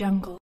jungle.